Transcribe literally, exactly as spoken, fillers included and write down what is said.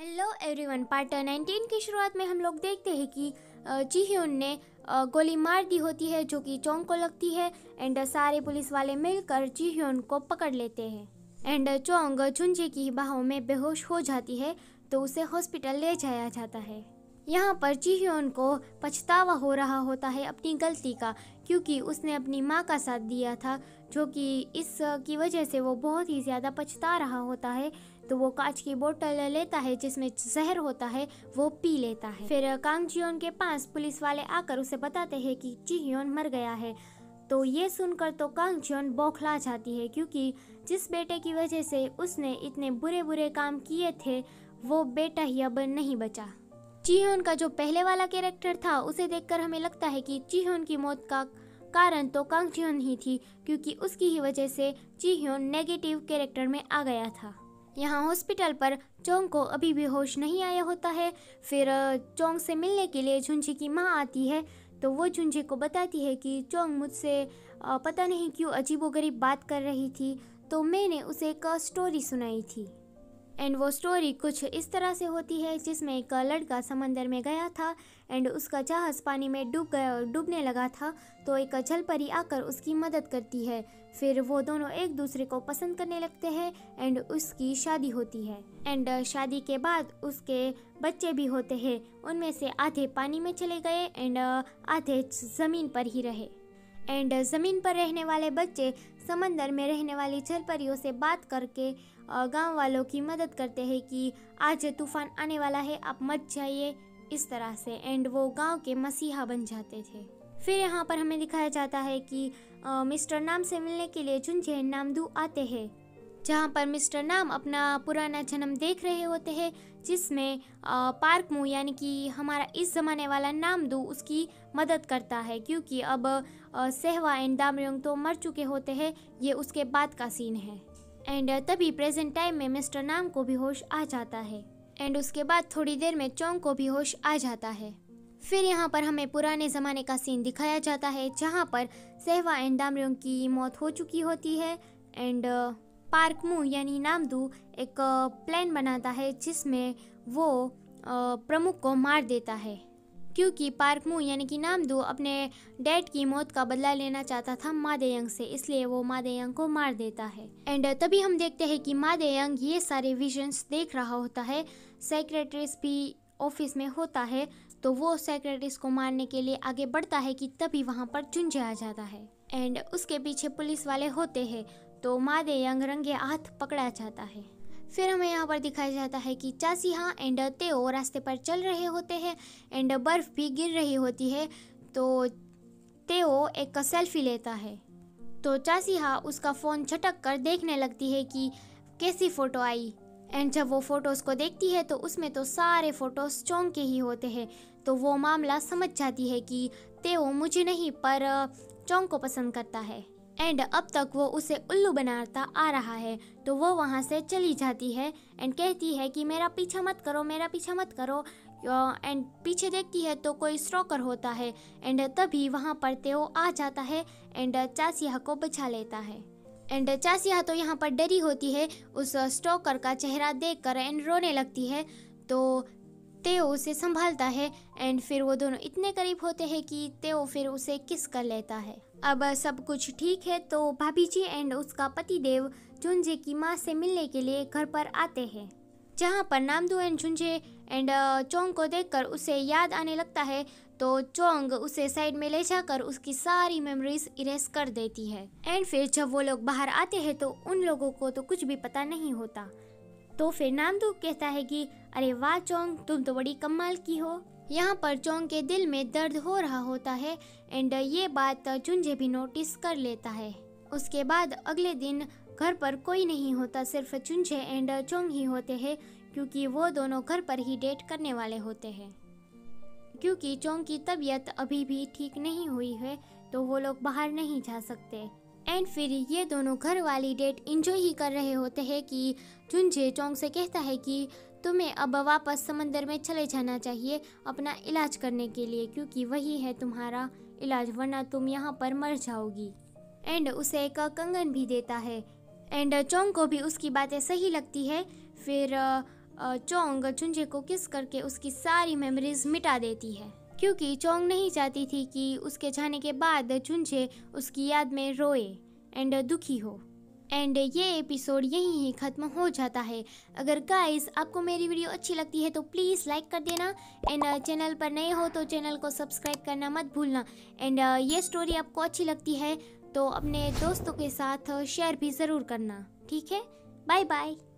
Hello everyone, part nineteen की शुरुआत में हम लोग देखते हैं कि जी ह्यून ने गोली मार दी होती है जो कि चोंग को लगती है एंड सारे पुलिस वाले मिलकर जी ह्यून को पकड़ लेते हैं एंड चोंग झुंझे की बाहों में बेहोश हो जाती है तो उसे हॉस्पिटल ले जाया जाता है। यहाँ पर जी ह्यून को पछतावा हो रहा होता है अपनी गलती का, क्योंकि उसने अपनी माँ का साथ दिया था जो कि इस की वजह से वो बहुत ही ज़्यादा पछता रहा होता है। तो वो कांच की बोतल लेता है जिसमें जहर होता है, वो पी लेता है। फिर कांग जियोन के पास पुलिस वाले आकर उसे बताते हैं कि जी ह्यून मर गया है। तो ये सुनकर तो कांग जियोन बौखला जाती है, क्योंकि जिस बेटे की वजह से उसने इतने बुरे बुरे काम किए थे वो बेटा ही अब नहीं बचा। जी ह्यून का जो पहले वाला कैरेक्टर था उसे देखकर हमें लगता है कि जी ह्यून की मौत का कारण तो कांग जियोन ही थी, क्योंकि उसकी ही वजह से जी ह्यून नेगेटिव कैरेक्टर में आ गया था। यहाँ हॉस्पिटल पर चोंग को अभी भी होश नहीं आया होता है। फिर चोंग से मिलने के लिए झुंझे की माँ आती है तो वो झुंझे को बताती है कि चोंग मुझसे पता नहीं क्यों अजीबोगरीब बात कर रही थी, तो मैंने उसे एक स्टोरी सुनाई थी एंड वो स्टोरी कुछ इस तरह से होती है जिसमें एक लड़का समंदर में गया था एंड उसका जहाज़ पानी में डूब गया डूबने लगा था, तो एक जलपरी आकर उसकी मदद करती है। फिर वो दोनों एक दूसरे को पसंद करने लगते हैं एंड उसकी शादी होती है एंड शादी के बाद उसके बच्चे भी होते हैं, उनमें से आधे पानी में चले गए एंड आधे ज़मीन पर ही रहे एंड ज़मीन पर रहने वाले बच्चे समंदर में रहने वाली जलपरियों से बात करके गांव वालों की मदद करते हैं कि आज तूफान आने वाला है, आप मत जाइए, इस तरह से। एंड वो गांव के मसीहा बन जाते थे। फिर यहाँ पर हमें दिखाया जाता है कि आ, मिस्टर नाम से मिलने के लिए झुंझे नामदू आते हैं, जहाँ पर मिस्टर नाम अपना पुराना जन्म देख रहे होते हैं जिसमें पार्क मू यानी कि हमारा इस ज़माने वाला नामदू उसकी मदद करता है, क्योंकि अब सेहवा एंड दामरियोंग तो मर चुके होते हैं। ये उसके बाद का सीन है एंड तभी प्रेजेंट टाइम में मिस्टर नाम को भी होश आ जाता है एंड उसके बाद थोड़ी देर में चोंग को भी होश आ जाता है। फिर यहाँ पर हमें पुराने ज़माने का सीन दिखाया जाता है जहाँ पर सेहवा एंड दामरियोंग की मौत हो चुकी होती है एंड पार्क मू यानी नामदू एक प्लान बनाता है जिसमें वो प्रमुख को मार देता है, क्योंकि पार्क मू यानी कि नामदू अपने डैड की मौत का बदला लेना चाहता था मादेयंग से, इसलिए वो मादेयंग को मार देता है। एंड तभी हम देखते हैं कि मादेयंग ये सारे विजन्स देख रहा होता है। सेक्रेटरीज भी ऑफिस में होता है, तो वो सेक्रेटरीज को मारने के लिए आगे बढ़ता है कि तभी वहाँ पर झुंझे आ जाता है एंड उसके पीछे पुलिस वाले होते हैं, तो मादेयंग रंगे हाथ पकड़ा जाता है। फिर हमें यहाँ पर दिखाया जाता है कि चासीहा एंड तेओ रास्ते पर चल रहे होते हैं एंड बर्फ़ भी गिर रही होती है, तो तेओ एक सेल्फी लेता है तो चासीहा उसका फ़ोन झटक कर देखने लगती है कि कैसी फ़ोटो आई एंड जब वो फ़ोटोज़ को देखती है तो उसमें तो सारे फ़ोटोज़ चोंग के ही होते हैं, तो वो मामला समझ जाती है कि तेओ मुझे नहीं पर चोंग को पसंद करता है एंड अब तक वो उसे उल्लू बनाता आ रहा है। तो वो वहाँ से चली जाती है एंड कहती है कि मेरा पीछा मत करो, मेरा पीछा मत करो एंड पीछे देखती है तो कोई स्टॉकर होता है एंड तभी वहाँ पर तेओ आ जाता है एंड चासीहा को बचा लेता है एंड चासीहा तो यहाँ पर डरी होती है उस स्टॉकर का चेहरा देखकर एंड रोने लगती है, तो तेओ उसे संभालता है एंड फिर वो दोनों इतने करीब होते हैं कि तेओ फिर उसे किस कर लेता है। अब सब कुछ ठीक है, तो भाभी जी एंड उसका पतिदेव झुंझे की माँ से मिलने के लिए घर पर आते हैं, जहाँ पर नामदू एंड झुंझे एंड चोंग को देखकर उसे याद आने लगता है, तो चोंग उसे साइड में ले जाकर उसकी सारी मेमोरीज इरेज कर देती है एंड फिर जब वो लोग बाहर आते हैं तो उन लोगों को तो कुछ भी पता नहीं होता। तो फिर नामदू कहता है कि अरे वाह चोंग, तुम तो बड़ी कमाल की हो। यहाँ पर चोंग के दिल में दर्द हो रहा होता है एंड ये बात झुंझे भी नोटिस कर लेता है। उसके बाद अगले दिन घर पर कोई नहीं होता, सिर्फ झुंझे एंड चोंग ही होते हैं, क्योंकि वो दोनों घर पर ही डेट करने वाले होते हैं, क्योंकि चोंग की तबीयत अभी भी ठीक नहीं हुई है तो वो लोग बाहर नहीं जा सकते। एंड फिर ये दोनों घर वाली डेट एंजॉय ही कर रहे होते हैं कि झुंझे चोंग से कहता है कि तुम्हें अब वापस समंदर में चले जाना चाहिए अपना इलाज करने के लिए, क्योंकि वही है तुम्हारा इलाज, वरना तुम यहाँ पर मर जाओगी। एंड उसे एक कंगन भी देता है एंड चोंग को भी उसकी बातें सही लगती है। फिर चोंग चुंझे को किस करके उसकी सारी मेमोरीज मिटा देती है, क्योंकि चोंग नहीं चाहती थी कि उसके जाने के बाद चुंझे उसकी याद में रोए एंड दुखी हो। एंड ये एपिसोड यहीं ही ख़त्म हो जाता है। अगर गाइस आपको मेरी वीडियो अच्छी लगती है तो प्लीज़ लाइक कर देना, एंड चैनल पर नए हो तो चैनल को सब्सक्राइब करना मत भूलना। एंड ये स्टोरी आपको अच्छी लगती है तो अपने दोस्तों के साथ शेयर भी ज़रूर करना, ठीक है? Bye bye.